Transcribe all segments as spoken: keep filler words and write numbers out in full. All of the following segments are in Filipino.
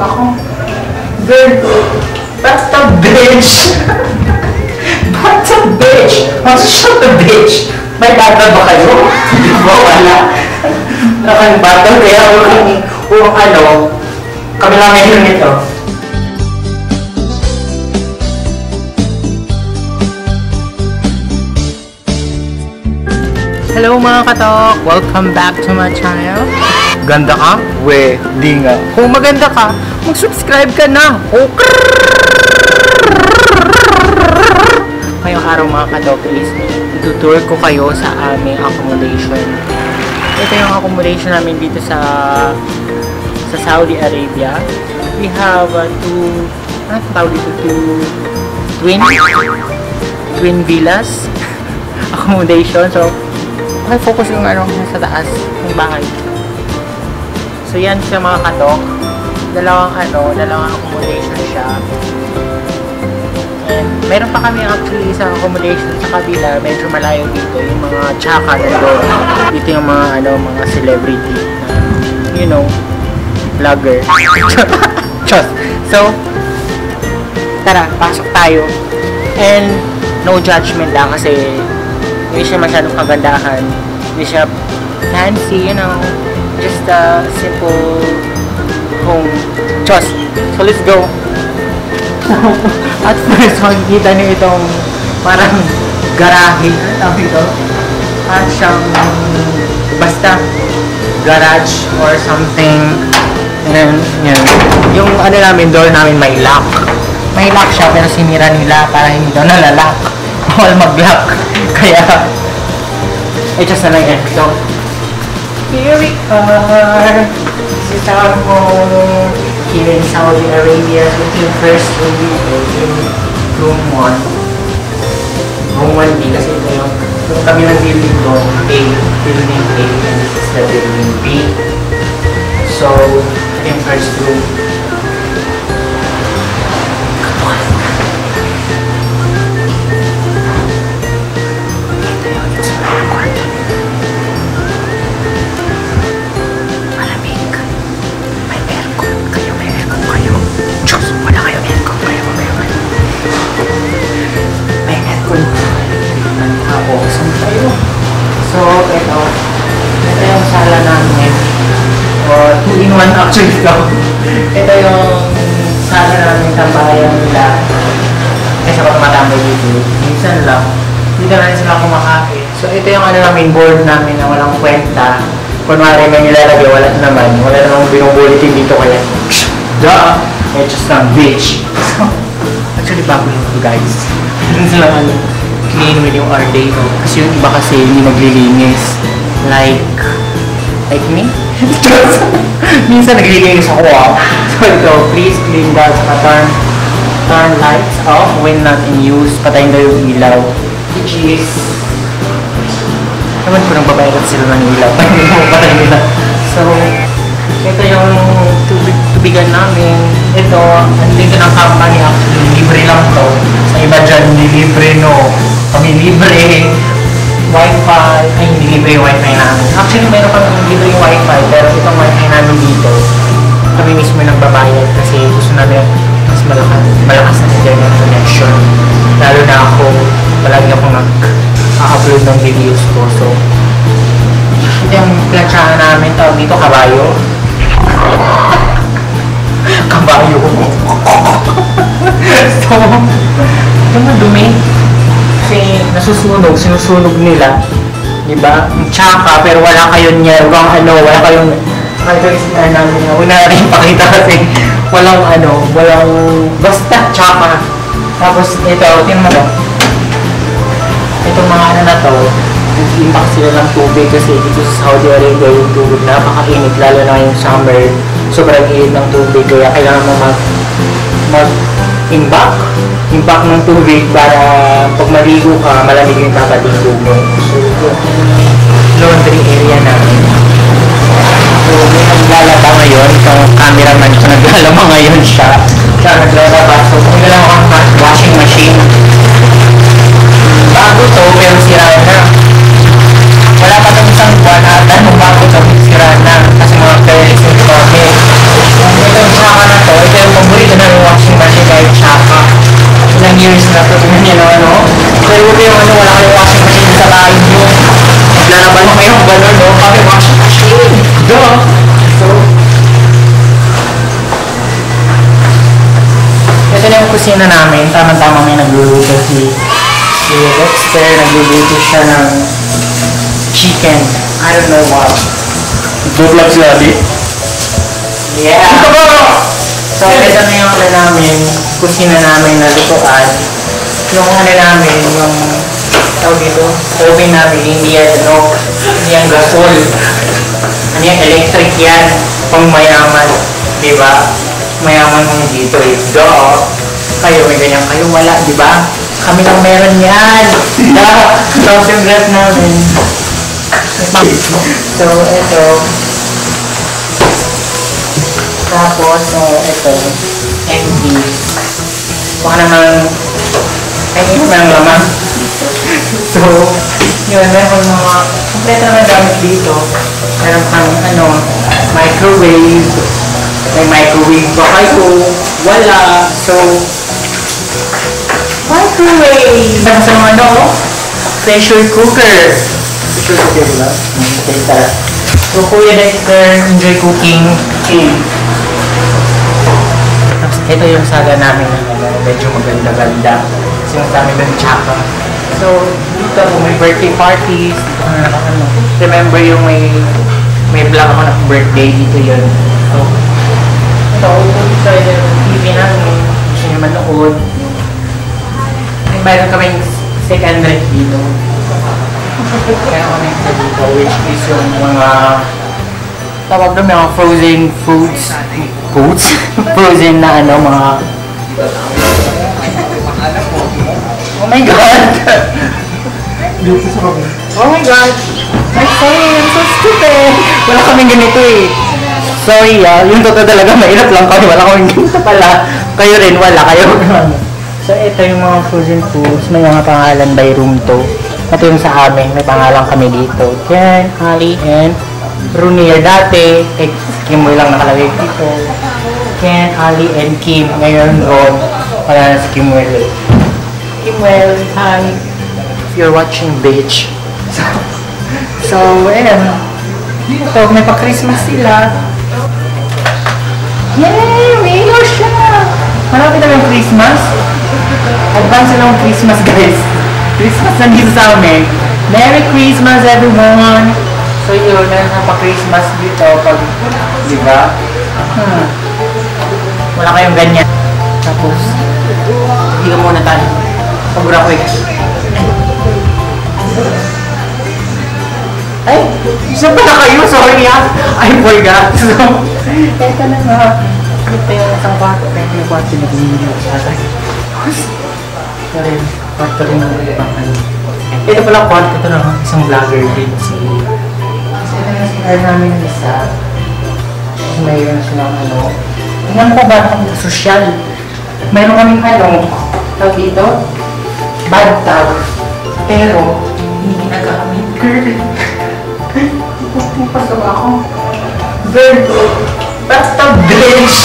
ako. Girl, that's the bitch. That's a bitch. Masya the bitch. May bata ba kayo? Di ba wala? Nakang bata. Kaya urong ano, kami lang may hirang ito. Hello mga katok! Welcome back to my channel. Ganda ka? We, di nga. Kung maganda ka, mag-subscribe ka na! Oh, ngayong araw mga katok is, tutour ko kayo sa aming accommodation. Ito yung accommodation namin dito sa sa Saudi Arabia. We have uh, two, ano tawag dito? Two twin, twin villas accommodation. So, okay, focus yung ano sa taas ng bahay. So yan siya mga katok. Dalawang ano, dalawang accommodation siya. And meron pa kami actually sa accommodation sa kabila, medyo malayo dito yung mga tsaka nandoon. Dito yung mga ano, mga celebrity na, you know, vlogger. Just. So tara, pasok tayo. And no judgment lang kasi hindi siya masyadong kagandahan, hindi siya fancy, you know, just a simple home. Just, so let's go. At first, makikita niyo itong parang garahe, ano ito? At siyang, basta, garage or something. And then, yun. Yung ano namin, door namin may lock. May lock siya, pero sinira nila para hindi daw nalalock. All mag-lock. Kaya, eh, just na lang yan. So, here we are. This is our home here in Saudi Arabia. This is the first room we live in room one. Room one B kasi ito yung kami ng building room A, building A, and this is the building B. So, in first room. So, ito, ito yung sala namin. Uh, two in one actually ito. Ito yung sala namin, tambayan nila. Kasi pag matambay dito, minsan lang, hindi na rin sila kumakapit. So, ito yung ano namin, board namin na walang kwenta. Kunwari may nilalagay, wala naman. Wala namang binubulitin dito kaya, duh! It's just a bitch. So, actually, bago yung guys. Hindi sila ano. Clean with yung our day off. Kasi yung iba kasi hindi maglilinis. Like, like me? Minsan naglilinis ako ah. So ito, please clean that. Saka turn, turn lights off when not in use. Patayin daw yung ilaw. Which is, naman ko nang babayaran sila ng ilaw. Patayin nila. So, ito yung tubig, tubigan namin. Ito, andito ng company actually. Libre lang to. Sa iba dyan, libre no. Kami libre wifi, ay hindi libre yung wifi namin. Actually, meron kami libre yung wifi, pero itong wifi namin dito, kami mismo nagbabayad kasi gusto namin mas malakas, malakas na siya yung connection. Lalo na ako, palagi ako mag-upload ng videos ko. So, ito yung planchahan namin, tawag dito, kabayo. Kabayo. So, ito mo dumi. Kasi nasusunog, sinusunog nila, diba? Tsaka, pero wala kayong niya, wala ano, wala kayong, kaya uh, namin na, una rin pakita kasi, walang ano, walang, basta tsaka. Tapos, ito, tingnan mo, itong mga ano na to, nag-impact sila ng tubig kasi dito sa Saudi Arabia yung tubig napakainit, lalo na yung summer, sobrang init ng tubig, kaya kailangan mo mag, mag, imbak, imbak ng tubig para pag maligo ka, malamig yung kakaligo mo. So, ito laundry area namin. So, may naglalaba ngayon. Itong cameraman ko naglalaba ngayon siya. Siya naglalaba. So, kung nila ako ang washing machine. Bago to, pero sira na. Wala pa itong isang buwan ata nung bago to, sira na. Kasi mga parents yung department. Itong saka na to, series na to, ganyan o ano. Pero huwag yung ano, wala kayong washing machine sa bahay nyo. Naglalaban mo kayong gano'n, no? Kami washing machine! Duh! So, ito na yung kusina namin. Tama-tama may nagluluto si si Dexter. Nagluluto siya ng chicken. I don't know what. Good luck si Adi. Yeah! So, ito na yung ano namin, kusina namin na lutuan. Yung ano namin, yung tawag dito, oven namin, hindi yan, ano, hindi yan gasol. Ano yan, electric yan, pang mayaman, diba? Mayaman mo dito eh. Duh! Kayo may ganyan, kayo wala, diba? Kami lang meron yan! Duh! Tapos yung gas namin. So, ito. Tapos, oh, ito. M D. Baka naman, ay, hindi naman ang laman. So, yun, meron mga, kompleto naman gamit dito. Meron kang, ano, microwave. May microwave pa kayo. Wala. So, microwave. Isang sa mga, ano, pressure cooker. Pressure cooker, diba? So, Kuya Dexter, enjoy cooking. Okay. Ito yung saga namin na medyo maganda-ganda. Kasi yung dami ng tsaka. So, dito kung may birthday parties, dito na lang ano. Remember yung may may vlog ako na birthday, dito yun. So, ito, dito yung T V namin. Gusto nyo manood. Mayroon kaming second rate dito. Kaya ako na dito, which is yung mga tawag doon, mga frozen foods. Foods? Frozen na ano, mga... Oh my God! Oh my God! I'm sorry, I'm so stupid! Wala kaming ganito eh. Sorry ah, yung totoo talaga, mahirap lang kami. Wala kaming ganito pala. Kayo rin, wala kayo. So, ito yung mga frozen foods. May mga pangalan by room to. Ito yung sa amin. May pangalan kami dito. Ken, Ali, and... Runeer dati, eh, Kimuel lang nakalagay dito. Ken, Ali, and Kim. Ngayon, Ron. Wala na si Kimuel eh. Kimuel, hi. If you're watching, bitch. So, so ayan. Ito, may pa-Christmas sila. Yay! May ilaw siya! Malapit na yung Christmas. Advance na yung Christmas, guys. Christmas nandito sa amin. Merry Christmas, everyone! So yun, meron na pa-Christmas dito pag, di ba? Hmm. Wala kayong ganyan. Tapos, higa muna tayo. Pagura ko eh. Ay, isa pa na kayo? Sorry ah. I forgot. So, ito na nga. Ito yung isang bato. Ito yung bato na binigyan sa atin. Ito rin. Bato rin ang bato. Ito pala kwat. Ito na isang vlogger din si... Kaya namin yung isa, mayroon silang ano, ilan pa ba itong social? Mayroon kaming ano, tawag dito, bad tag, pero hindi nagamit, girl. Pupasawa ako. Girl, that's the bitch!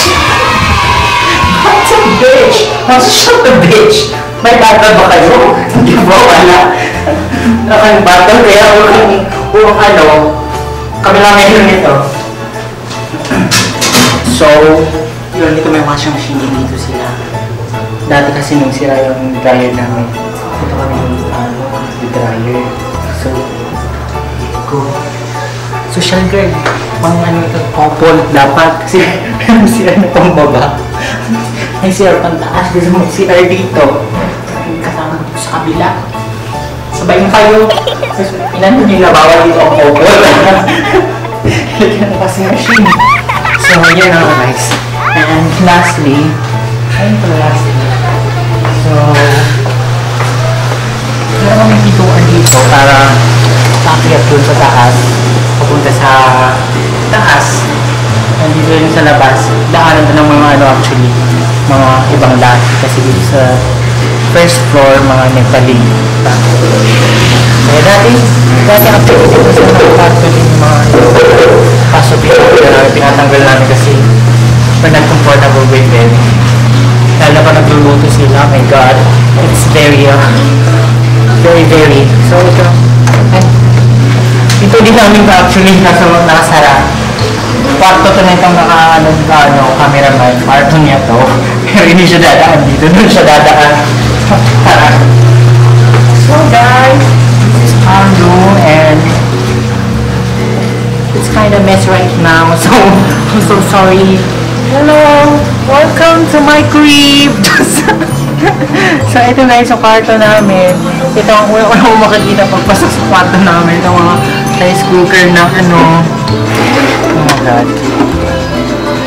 That's a bitch! That's shut the bitch! May bata ba kayo? Hindi ba wala? Nakang bata, kaya walang uang ano, kami lang ngayon nito. So, yun, dito may washing machine dito sila. Dati kasi nung sira yung dryer namin. Ito kami yung ano, yung dryer. So, go. Social girl, mga ano ito, couple dapat. Kasi may sira na pang baba. May sira pang taas. Kasi may sira dito. Kasama dito sa kabila. Sabayin kayo. Ilan nyo nila bawal dito ang couple. Lagyan na kasi machine. So, yun ang guys. And lastly, ayun pala lastly. So, meron kami pituan dito para pakiat doon sa taas. Papunta sa taas. Nandito yun sa labas. Daanan doon ng mga ano actually. Mga ibang lahat. Kasi dito sa... first floor, mga Nepali. Kaya dati, dati update dito sa mga parto din yung mga paso pinatanggal namin. Pinatanggal namin kasi we're not comfortable with them. Lalo pa nagluluto sila, oh my God. It's very, uh, very, very. So, ito. Ito din namin ba actually nasa nakasara. Parto to na itong naka, ano, ano, cameraman. Parto niya to. Pero hindi siya dadaan dito. Doon siya dadaan. So, guys, this is our room and it's kind of mess right now. So, I'm so sorry. Hello! Welcome to my crib! So, ito na yung sa kwarto namin. Ito ang una-una ko makikita pagpasok sa kwarto namin. Ito mga rice cooker na ano. Oh my God.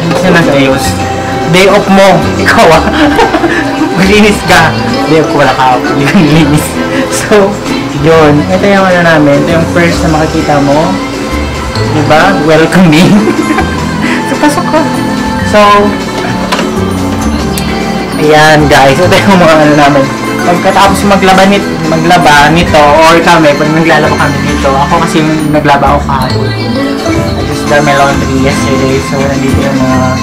Hindi siya nag-ayos. Day off mo. Ikaw ah. Maglinis ka. Day off ko wala ka. Hindi ka nilinis. So, yun. Ito yung ano namin. Ito yung first na makikita mo. Diba? Welcoming. So, pasok ko. So, ayan guys, ito yung mga ano namin. Pagkatapos maglaba, nit, maglaba nito, or kami, pag naglalaba kami dito, ako kasi naglaba ako kahapon. I just done my laundry yesterday, so nandito yung mga uh,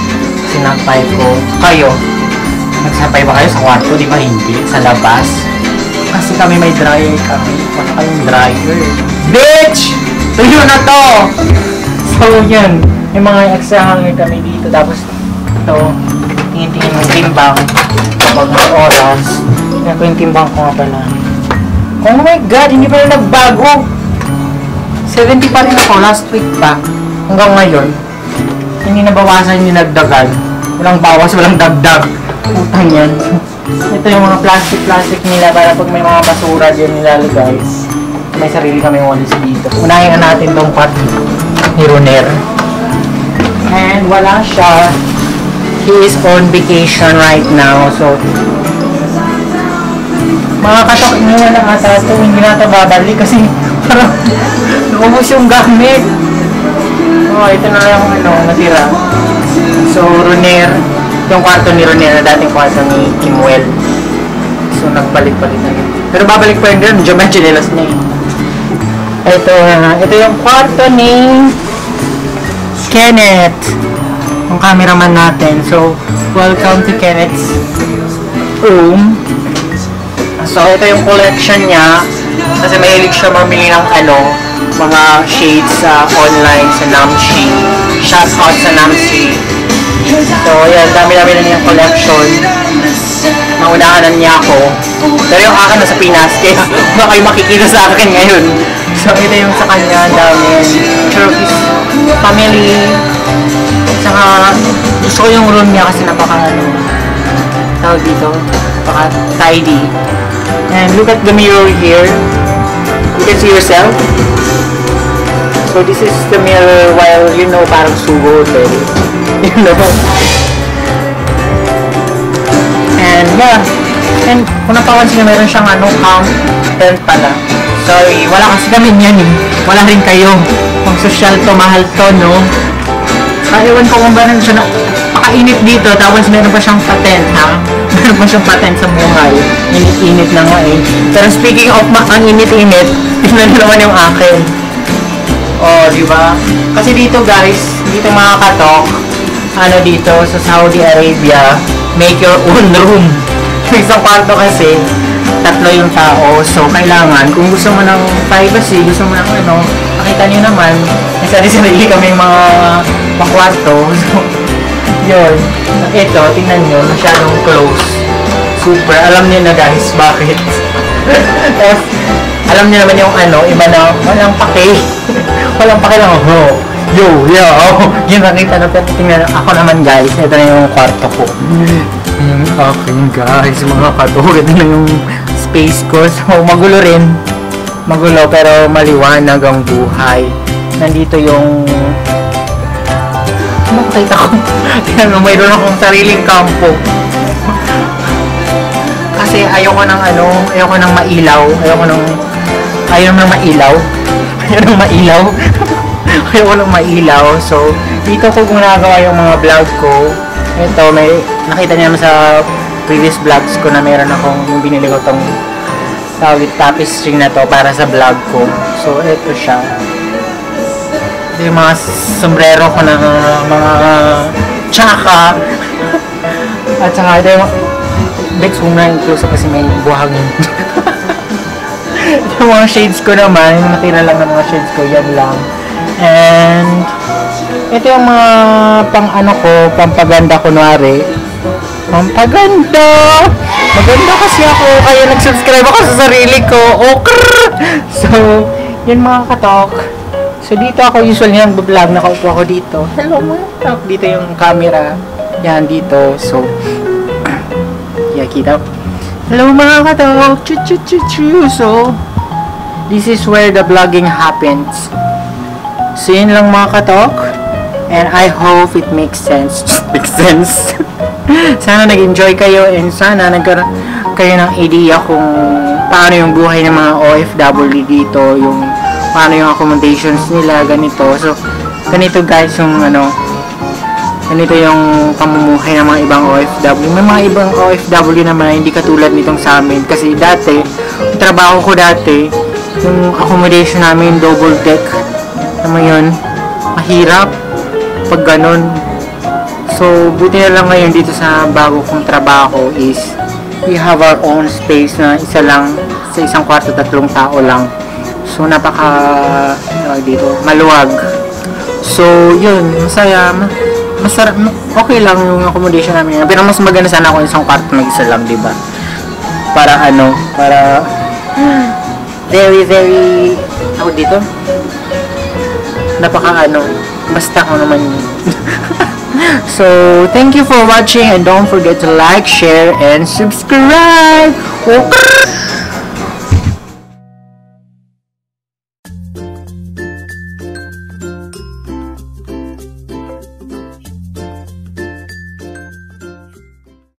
sinampay ko. Kayo, nagsampay ba kayo sa kwarto? Di ba hindi? Sa labas? Kasi kami may dryer kami. Wala kayong dryer. Bitch! Tuyo na to! So yun, may mga extra hanger kami dito. Tapos ito, tingin-tingin ng timbang kapag may oras. Kaya ko yung timbang ko nga pala. Oh my God! Hindi pala nagbago! seventy pa rin ako last week pa. Hanggang ngayon, hindi nabawasan yung nagdagan. Walang bawas, walang dagdag. Putang yan. Ito yung mga plastic-plastic nila para pag may mga basura dyan nilalagay. May sarili kami walls dito. Unahin na natin tong pot ni Runeer. And wala siya. He is on vacation right now, so mga katok nyo na nga sa tuwing ginata babalik kasi parang naubos yung gamit. Oh, ito na lang ano, natira. So, Runeer, yung kwarto ni Runeer na dating kwarto ni Kimuel. So, nagbalik-balik na yun. Pero babalik pa rin doon, medyo medyo nilas niya eh. Ito, uh, ito yung kwarto ni Kenneth. Ang cameraman natin. So, welcome to Kenneth's room. So, ito yung collection niya. Kasi mahilig siya mamili ng ano, mga shades uh, online sa Namshi. Shots out sa Namshi. So, yan. Dami-dami na niyang collection. Naunahanan niya ako. Pero yung akin na sa Pinas. Kaya baka kayo makikita sa akin ngayon. So, ito yung sa kanya. Dami. Trophies. Family. Saka, gusto ko yung room niya kasi napaka, ano, tawag dito, napaka tidy. And look at the mirror here. You can see yourself. So, this is the mirror while, you know, parang sugod, eh. You know? And, yeah. And, kung napapansin niya, meron siyang, ano, um, tent pala. Sorry, wala kasi kami niyan, eh. Wala rin kayo. Kung social to, mahal to, no? Ewan ko kung gano'n siya napakainit dito, tapos meron pa siyang patent, ha? Meron pa siyang patent sa buhay. Init-init na nga eh. Pero speaking of ang init-init, tignan nyo naman yung akin. Oh, di ba? Kasi dito guys, dito mga katok, ano dito, sa Saudi Arabia, make your own room. Sa isang kwarto kasi, tatlo yung tao. So, kailangan, kung gusto mo ng privacy, gusto mo ng ano, nakita nyo naman, sarili-sarili kami mga pakwarto. So, yun. Ito, tingnan nyo, masyadong close. Super. Alam nyo na guys, bakit? Tapos, alam nyo naman yung ano, iba na, walang pake. Walang pake lang, oh, yo, yo. Yun, nakita na, tingnan ako naman guys, ito na yung kwarto ko. Ayun, okay guys, mga kato, ito na yung space ko. So, magulo rin. Magulo, pero maliwanag ang buhay. Nandito yung nakita ko. Tingnan mo, mayroon akong sariling kampo. Kasi ayoko ng ano, ayoko ng mailaw, ayoko ng ayoko ng mailaw. Ayoko ng mailaw. Ayoko ng mailaw. So, dito ko ginagawa yung mga vlog ko. Ito, may nakita niyo naman sa previous vlogs ko na meron akong yung binili ko tong tawid tapestry na to para sa vlog ko. So, ito siya. Ito yung mga sombrero ko na mga tsaka. At saka ito yung Dex, huwag na inclusive kasi may buhangin. Yung mga shades ko naman, matira lang ng mga shades ko, yan lang. And ito yung mga pang ano ko, pampaganda kunwari. Pampaganda! Maganda kasi ako, kaya nag-subscribe ako sa sarili ko. Okrrr! So, yun mga katok. So, dito ako usually nag-vlog, nakaupo ako dito. Hello mga katok! Dito yung camera. Yan, dito. So, yeah, kita. Hello mga katok! Chu-chu-chu-chu! So, this is where the vlogging happens. So, yun lang mga katok. And I hope it makes sense. Makes sense. Sana nag-enjoy kayo and sana nagkaroon kayo ng idea kung paano yung buhay ng mga O F W dito, yung paano yung accommodations nila, ganito. So, ganito guys yung ano, ganito yung pamumuhay ng mga ibang O F W. May mga ibang O F W naman hindi katulad nitong sa amin. Kasi dati, yung trabaho ko dati, yung accommodation namin, double deck, naman yun, mahirap pag ganun. So, buti na lang ngayon dito sa bago kong trabaho is we have our own space na isa lang, sa isang kwarto, tatlong tao lang. So, napaka, ano dito, maluwag. So, yun, masaya, masarap, okay lang yung accommodation namin. Pero mas maganda sana kung isang kwarto mag-isa lang, diba? Para ano, para very, very, ako dito, napaka ano, basta ko naman yun. So, thank you for watching and don't forget to like, share, and subscribe! Okay.